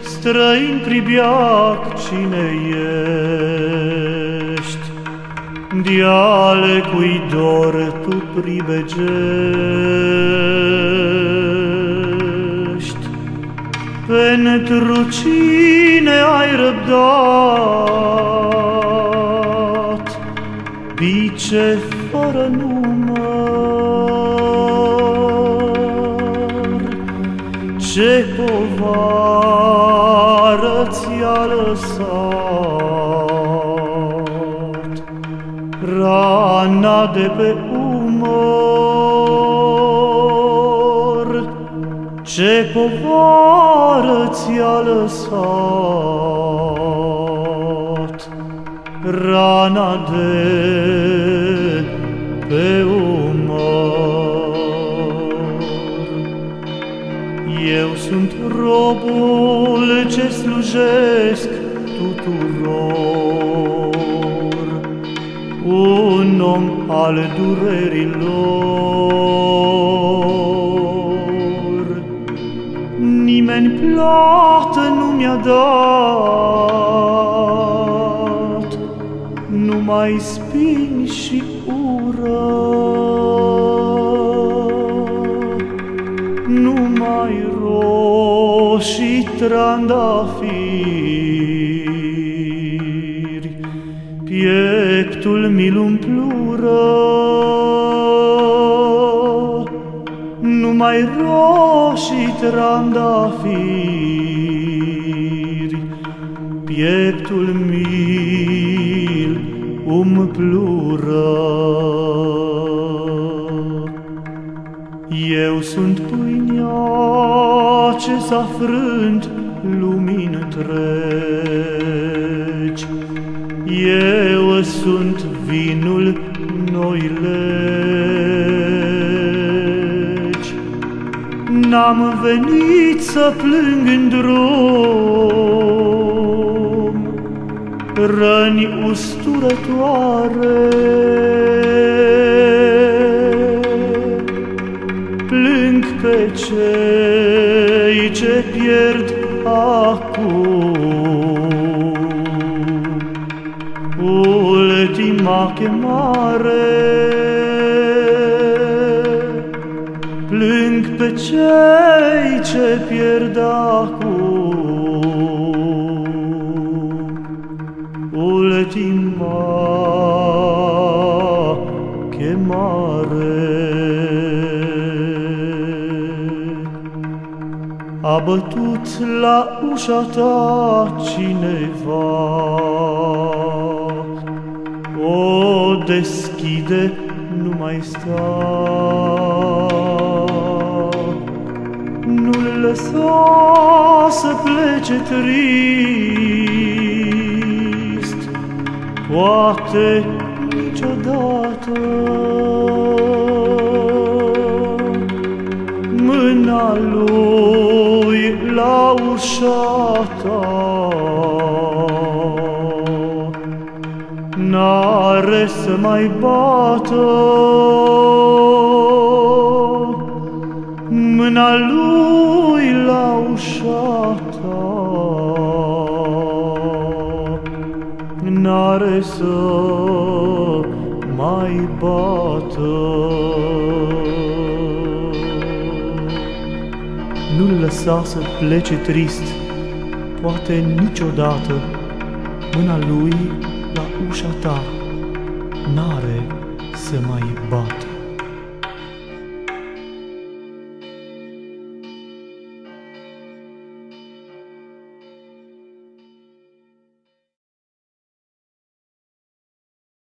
străin pribeac, cine ești, de-ale cui dor tu pribegești? Pentru cine ai răbdat bice fără număr? Ce povară ți-a lăsat rana de pe umăr? Ce povară ți-a lăsat rana de pe umăr? Eu sunt robul ce slujesc tuturor, un om al durerilor. Nimeni plată nu mi-a dat, numai spini și ură, numai roșii trandafiri, pieptul mi-l umplură. Numai roșii trandafiri, pieptul mi-l umplură. Eu sunt pâinea ce s-a frânt lumini întregi, eu sunt vinul noi legi. N-am venit să plâng în drum răni usturătoare, plâng pe cei ce pierd acum ultima chemare, plâng pe cei ce pierd acum ultima chemare. A bătut la ușa ta cineva, o deschide, nu mai sta. Nu-l lăsa să plece trist, poate niciodată. Mâna lui la ușa ta n-are să mai bată, mâna lui la ușa ta n-are să mai bată. Nu-l lăsa să plece trist, poate niciodată, mâna lui la ușa ta n-are să mai bată.